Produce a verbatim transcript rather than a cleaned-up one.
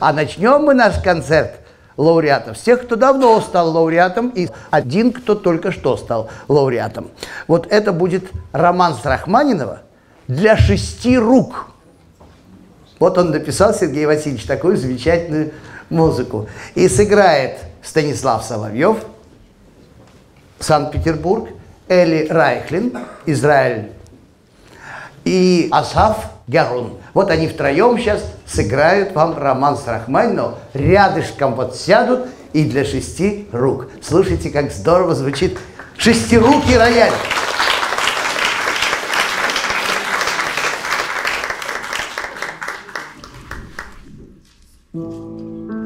А начнем мы наш концерт лауреатов с тех, кто давно стал лауреатом, и один, кто только что стал лауреатом. Вот это будет роман с Рахманинова «Для шести рук». Вот он написал, Сергей Васильевич, такую замечательную музыку. И сыграет Станислав Соловьев, Санкт-Петербург, Эли Райхлин, Израиль, и Асаф Гарун. Вот они втроем сейчас сыграют вам роман с Рахманиновым, рядышком вот сядут и «Для шести рук». Слушайте, как здорово звучит шестирукий рояль. Thank you.